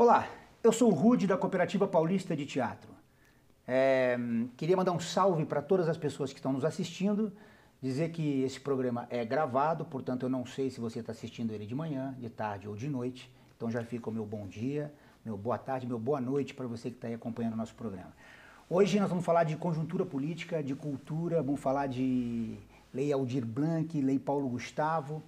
Olá, eu sou o Rude da Cooperativa Paulista de Teatro. Queria mandar um salve para todas as pessoas que estão nos assistindo, dizer que esse programa é gravado, portanto eu não sei se você está assistindo ele de manhã, de tarde ou de noite, então já fica o meu bom dia, meu boa tarde, meu boa noite para você que está aí acompanhando o nosso programa. Hoje nós vamos falar de conjuntura política, de cultura, vamos falar de Lei Aldir Blanc, Lei Paulo Gustavo,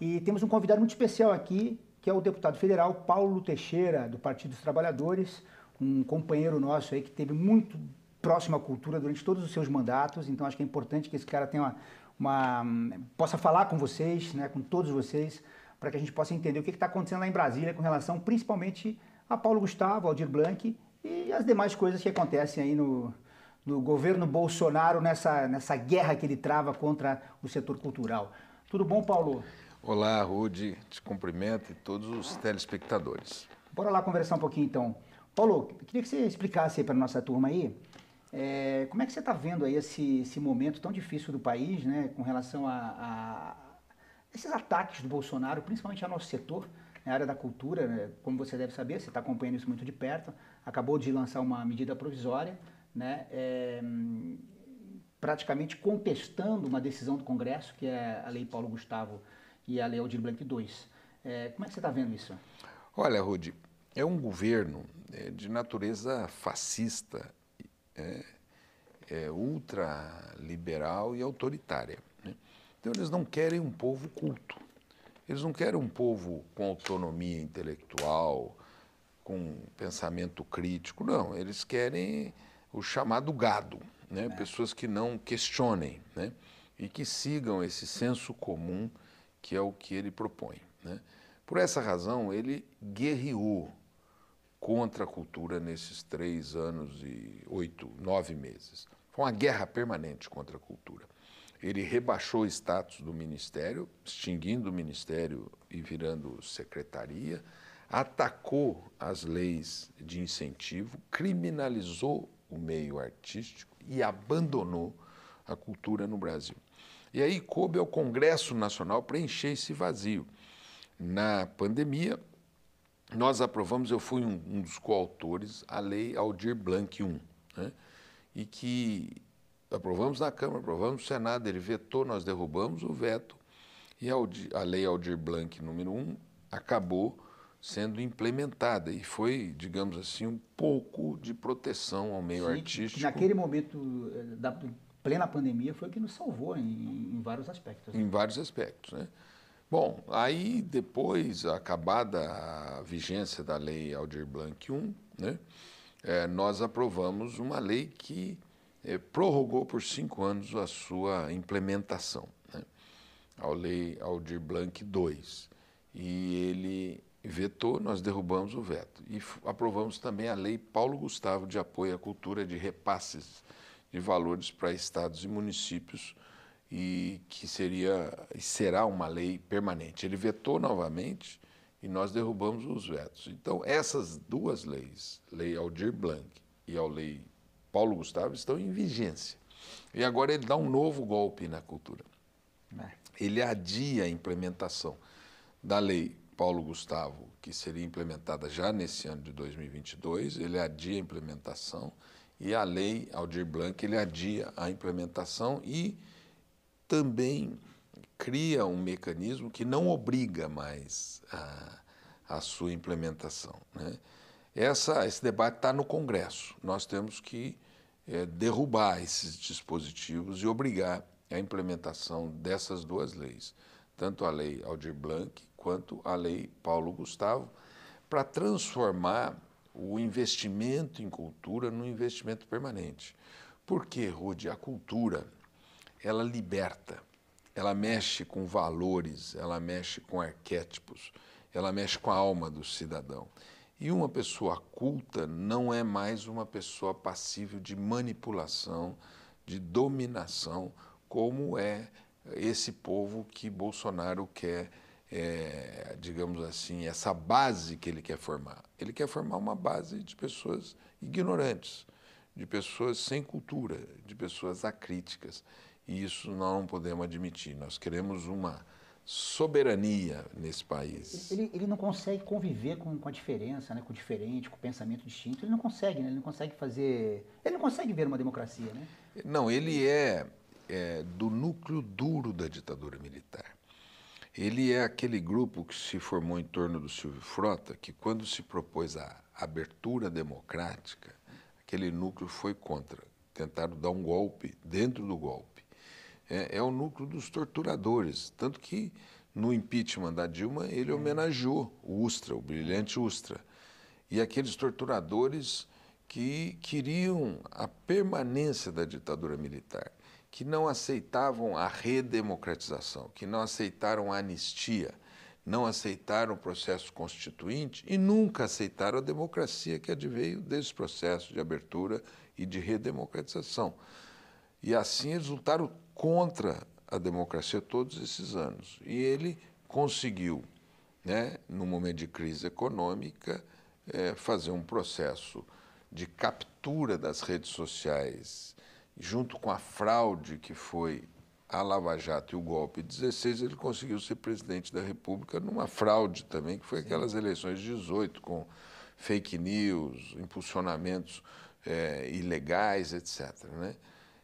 e temos um convidado muito especial aqui, que é o deputado federal Paulo Teixeira, do Partido dos Trabalhadores, um companheiro nosso aí que teve muito próximo à cultura durante todos os seus mandatos, então acho que é importante que esse cara tenha possa falar com vocês, né, com todos vocês, para que a gente possa entender o que está acontecendo lá em Brasília com relação principalmente a Paulo Gustavo, Aldir Blanc e as demais coisas que acontecem aí no governo Bolsonaro, nessa guerra que ele trava contra o setor cultural. Tudo bom, Paulo? Olá, Rude, te cumprimento e todos os telespectadores. Bora lá conversar um pouquinho, então. Paulo, queria que você explicasse para a nossa turma aí, como é que você está vendo aí esse momento tão difícil do país, né, com relação a esses ataques do Bolsonaro, principalmente ao nosso setor, na área da cultura, né? Como você deve saber, você está acompanhando isso muito de perto, acabou de lançar uma medida provisória, né, praticamente contestando uma decisão do Congresso, que é a Lei Paulo Gustavo e a Lei Aldir Blanc II. Como é que você está vendo isso? Olha, Rude, é um governo de natureza fascista, ultraliberal e autoritária, né? Então, eles não querem um povo culto. Eles não querem um povo com autonomia intelectual, com pensamento crítico, não. Eles querem o chamado gado, né? Pessoas que não questionem, né? E que sigam esse senso comum que é o que ele propõe, né? Por essa razão, ele guerreou contra a cultura nesses 3 anos e 9 meses. Foi uma guerra permanente contra a cultura. Ele rebaixou o status do Ministério, extinguindo o Ministério e virando secretaria, atacou as leis de incentivo, criminalizou o meio artístico e abandonou a cultura no Brasil. E aí coube ao Congresso Nacional preencher esse vazio. Na pandemia, nós aprovamos, eu fui um dos coautores, a Lei Aldir Blanc I, né? E que aprovamos na Câmara, aprovamos no Senado, ele vetou, nós derrubamos o veto, e a Lei Aldir Blanc número 1 acabou sendo implementada e foi, digamos assim, um pouco de proteção ao meio artístico. Naquele momento da plena pandemia foi o que nos salvou em vários aspectos, né? Em vários aspectos, né? Bom, aí depois, acabada a vigência da Lei Aldir Blanc I, né, nós aprovamos uma lei que prorrogou por 5 anos a sua implementação, né, a Lei Aldir Blanc II. E ele vetou, nós derrubamos o veto. E aprovamos também a Lei Paulo Gustavo de apoio à cultura, de repasses de valores para estados e municípios, e que será uma lei permanente. Ele vetou novamente e nós derrubamos os vetos. Então, essas duas leis, Lei Aldir Blanc e a Lei Paulo Gustavo, estão em vigência. E agora ele dá um novo golpe na cultura. Ele adia a implementação da Lei Paulo Gustavo, que seria implementada já nesse ano de 2022, ele adia a implementação, e a Lei Aldir Blanc, ele adia a implementação e também cria um mecanismo que não obriga mais a sua implementação, né? Esse debate está no Congresso. Nós temos que derrubar esses dispositivos e obrigar a implementação dessas duas leis, tanto a Lei Aldir Blanc quanto a Lei Paulo Gustavo, para transformar o investimento em cultura num investimento permanente. Porque, Rude, a cultura, ela liberta, ela mexe com valores, ela mexe com arquétipos, ela mexe com a alma do cidadão. E uma pessoa culta não é mais uma pessoa passível de manipulação, de dominação, como é esse povo que Bolsonaro quer, digamos assim, essa base que ele quer formar. Ele quer formar uma base de pessoas ignorantes, de pessoas sem cultura, de pessoas acríticas. E isso nós não podemos admitir. Nós queremos uma soberania nesse país. Ele não consegue conviver com a diferença, né? Com o diferente, com o pensamento distinto. Ele não consegue, né? Ele não consegue fazer... Ele não consegue ver uma democracia, né? Não, ele é do núcleo duro da ditadura militar. Ele é aquele grupo que se formou em torno do Silvio Frota, que quando se propôs a abertura democrática, aquele núcleo foi contra. Tentaram dar um golpe dentro do golpe. É o núcleo dos torturadores, tanto que no impeachment da Dilma ele homenageou o Ustra, o brilhante Ustra, e aqueles torturadores que queriam a permanência da ditadura militar, que não aceitavam a redemocratização, que não aceitaram a anistia, não aceitaram o processo constituinte e nunca aceitaram a democracia que adveio desse processo de abertura e de redemocratização. E assim eles lutaram contra a democracia todos esses anos. E ele conseguiu, né, no momento de crise econômica, fazer um processo de captura das redes sociais, junto com a fraude que foi a Lava Jato e o golpe de 16, ele conseguiu ser presidente da República numa fraude também, que foi aquelas eleições de 18, com fake news, impulsionamentos ilegais, etc., né?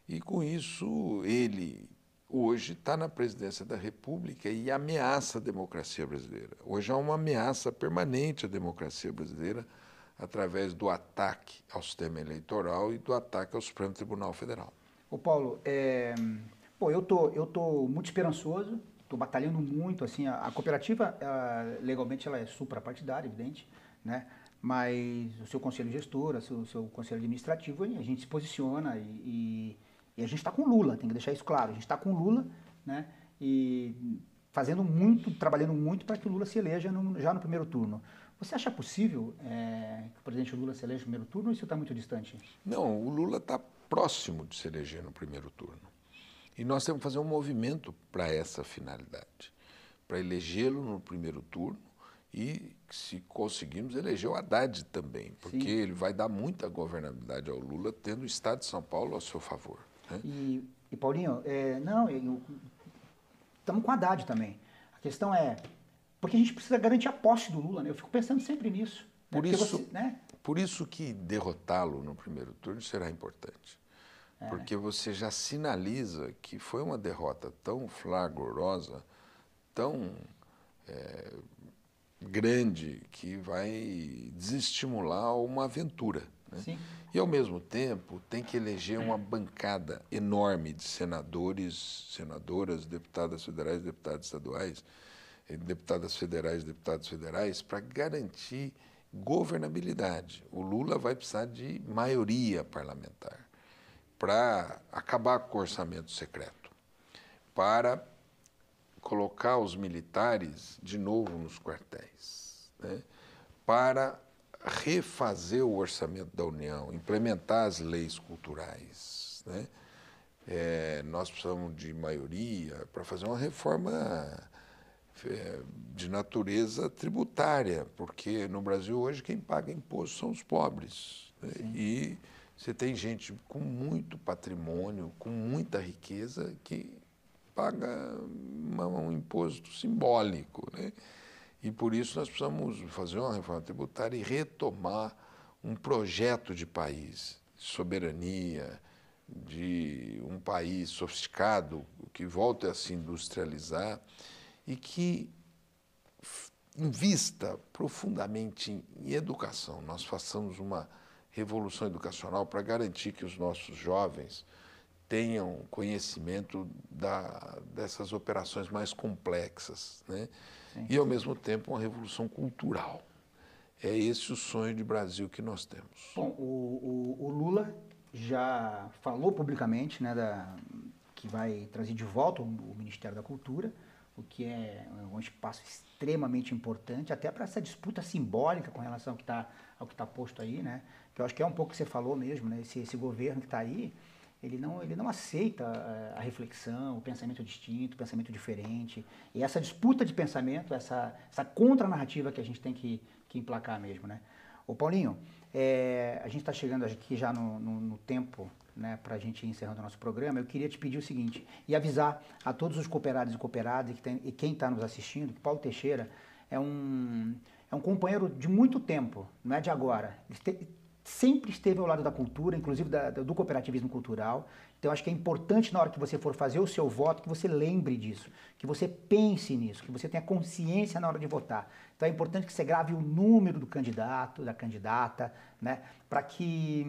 E, com isso, ele hoje está na presidência da República e ameaça a democracia brasileira. Hoje há uma ameaça permanente à democracia brasileira através do ataque ao sistema eleitoral e do ataque ao Supremo Tribunal Federal. Ô Paulo, eu tô muito esperançoso, estou batalhando muito. Assim, a cooperativa, legalmente, ela é suprapartidária, evidente, né? Mas o seu conselho gestor, o seu conselho administrativo, a gente se posiciona e a gente está com Lula, tem que deixar isso claro. A gente está com Lula, né, e fazendo muito, trabalhando muito para que o Lula se eleja já no primeiro turno. Você acha possível que o presidente Lula se eleja no primeiro turno ou isso está muito distante? Não, o Lula está próximo de se eleger no primeiro turno. E nós temos que fazer um movimento para essa finalidade, para elegê-lo no primeiro turno. E, se conseguirmos, eleger o Haddad também, porque sim, ele vai dar muita governabilidade ao Lula, tendo o Estado de São Paulo ao seu favor. Né? E Paulinho, estamos com o Haddad também. A questão é, porque a gente precisa garantir a posse do Lula, né? Eu fico pensando sempre nisso. Né? Por isso que derrotá-lo no primeiro turno será importante, porque você já sinaliza que foi uma derrota tão flagrorosa, tão... grande, que vai desestimular uma aventura, né? E, ao mesmo tempo, tem que eleger uma bancada enorme de senadores, senadoras, deputadas federais, deputados estaduais, deputadas federais, para garantir governabilidade. O Lula vai precisar de maioria parlamentar para acabar com o orçamento secreto, para colocar os militares de novo nos quartéis, né? Para refazer o orçamento da União, implementar as leis culturais, né? Nós precisamos de maioria para fazer uma reforma de natureza tributária, porque no Brasil hoje quem paga imposto são os pobres, né? E você tem gente com muito patrimônio, com muita riqueza, que paga um imposto simbólico, né? E por isso nós precisamos fazer uma reforma tributária e retomar um projeto de país, de soberania, de um país sofisticado, que volta a se industrializar e que invista profundamente em educação. Nós façamos uma revolução educacional para garantir que os nossos jovens tenham conhecimento dessas operações mais complexas, né? E, ao mesmo tempo, uma revolução cultural. É esse o sonho de Brasil que nós temos. Bom, o Lula já falou publicamente, né, que vai trazer de volta o Ministério da Cultura, o que é um espaço extremamente importante, até para essa disputa simbólica com relação ao que está posto aí, né? Que eu acho que é um pouco o que você falou mesmo, né? Esse governo que está aí, ele não aceita a reflexão, o pensamento distinto, o pensamento diferente. E essa disputa de pensamento, essa contranarrativa que a gente tem que emplacar mesmo, né? Ô Paulinho, a gente está chegando aqui já no tempo né, para a gente ir encerrando o nosso programa, eu queria te pedir o seguinte, e avisar a todos os cooperados e cooperadas e quem está nos assistindo, que Paulo Teixeira é um companheiro de muito tempo, não é de agora. Sempre esteve ao lado da cultura, inclusive do cooperativismo cultural. Então, acho que é importante, na hora que você for fazer o seu voto, que você lembre disso, que você pense nisso, que você tenha consciência na hora de votar. Então, é importante que você grave o número do candidato, da candidata, né, para que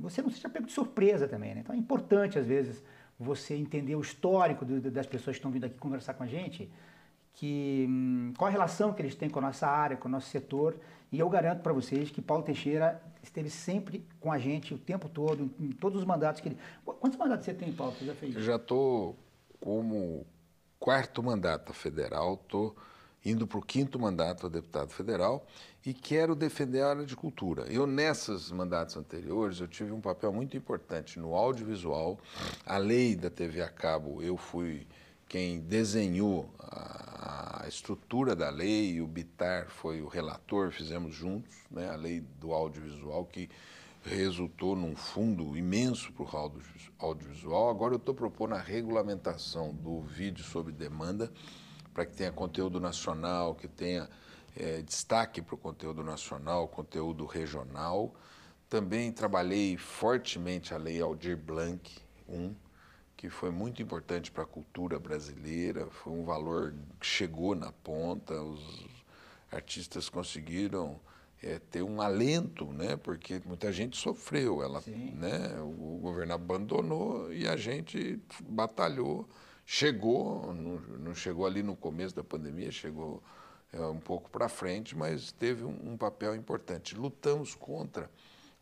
você não seja pego de surpresa também, né? Então, é importante, às vezes, você entender o histórico das pessoas que estão vindo aqui conversar com a gente, qual a relação que eles têm com a nossa área, com o nosso setor, e eu garanto para vocês que Paulo Teixeira esteve sempre com a gente o tempo todo, em todos os mandatos que ele... Quantos mandatos você tem, Paulo? Você já fez? Eu já estou como quarto mandato federal, estou indo para o quinto mandato a deputado federal e quero defender a área de cultura. Eu, nesses mandatos anteriores, eu tive um papel muito importante no audiovisual, a lei da TV a cabo, eu fui... Quem desenhou a estrutura da lei, o Bitar foi o relator, fizemos juntos, né, a lei do audiovisual, que resultou num fundo imenso para o audiovisual. Agora eu estou propondo a regulamentação do vídeo sob demanda, para que tenha conteúdo nacional, que tenha destaque para o conteúdo nacional, conteúdo regional. Também trabalhei fortemente a Lei Aldir Blanc, que foi muito importante para a cultura brasileira, foi um valor que chegou na ponta, os artistas conseguiram ter um alento, né? Porque muita gente sofreu, né? O governo abandonou e a gente batalhou, chegou, não chegou ali no começo da pandemia, chegou um pouco para frente, mas teve um papel importante. Lutamos contra...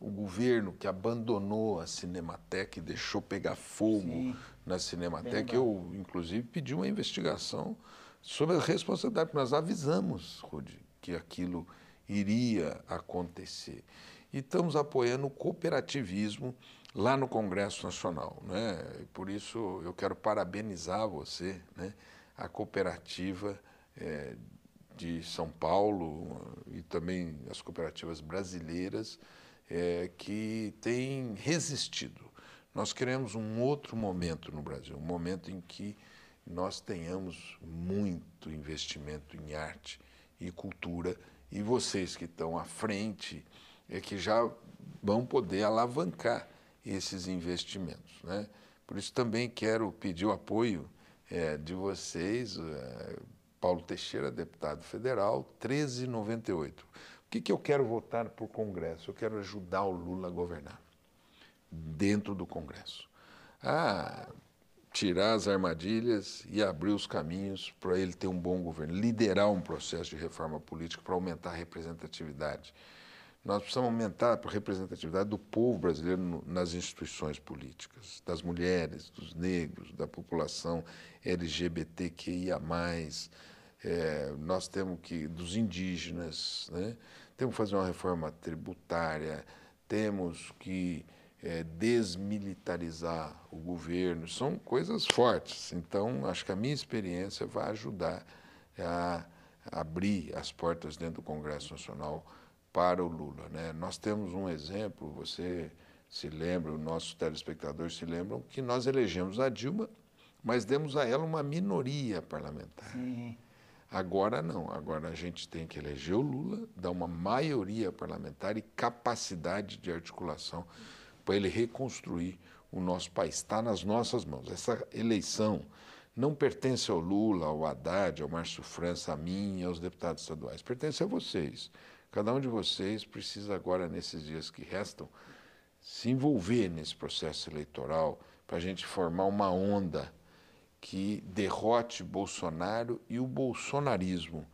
O governo que abandonou a Cinemateca e deixou pegar fogo na Cinemateca, eu, inclusive, pedi uma investigação sobre a responsabilidade, porque nós avisamos, Rudy, que aquilo iria acontecer. E estamos apoiando o cooperativismo lá no Congresso Nacional, né? Por isso, eu quero parabenizar você, né? A cooperativa de São Paulo e também as cooperativas brasileiras, que tem resistido. Nós queremos um outro momento no Brasil, um momento em que nós tenhamos muito investimento em arte e cultura, e vocês que estão à frente que já vão poder alavancar esses investimentos, né? Por isso também quero pedir o apoio de vocês, Paulo Teixeira, deputado federal, 1398. O que eu quero votar para o Congresso? Eu quero ajudar o Lula a governar dentro do Congresso. Tirar as armadilhas e abrir os caminhos para ele ter um bom governo, liderar um processo de reforma política para aumentar a representatividade. Nós precisamos aumentar a representatividade do povo brasileiro nas instituições políticas, das mulheres, dos negros, da população LGBTQIA+, nós temos que, dos indígenas, né? Temos que fazer uma reforma tributária, temos que desmilitarizar o governo, são coisas fortes. Então, acho que a minha experiência vai ajudar a abrir as portas dentro do Congresso Nacional para o Lula, né? Nós temos um exemplo, você se lembra, os nossos telespectadores se lembram, que nós elegemos a Dilma, mas demos a ela uma minoria parlamentar. Sim. Agora não, agora a gente tem que eleger o Lula, dar uma maioria parlamentar e capacidade de articulação para ele reconstruir o nosso país. Está nas nossas mãos. Essa eleição não pertence ao Lula, ao Haddad, ao Márcio França, a mim e aos deputados estaduais. Pertence a vocês. Cada um de vocês precisa agora, nesses dias que restam, se envolver nesse processo eleitoral para a gente formar uma onda que derrote Bolsonaro e o bolsonarismo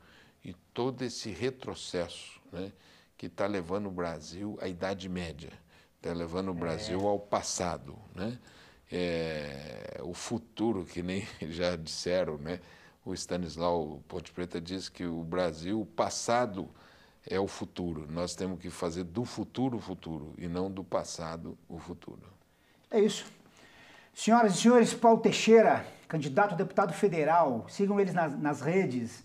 e todo esse retrocesso, né, que está levando o Brasil à Idade Média, está levando o Brasil ao passado, né? O futuro, que nem já disseram, né? O Stanislau Ponte Preta diz que o Brasil, o passado é o futuro. Nós temos que fazer do futuro o futuro e não do passado o futuro. É isso. Senhoras e senhores, Paulo Teixeira, candidato a deputado federal, sigam eles nas redes,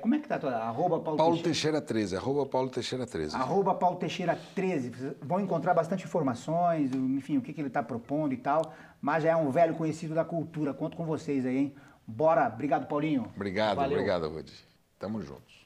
Como é que tá toda? Arroba Paulo Teixeira 13. Arroba Paulo Teixeira 13. Arroba Paulo Teixeira 13. Vão encontrar bastante informações, enfim, o que, que ele está propondo e tal. Mas já é um velho conhecido da cultura. Conto com vocês aí, hein? Bora. Obrigado, Paulinho. Obrigado, valeu. Obrigado, Rudy. Tamo juntos.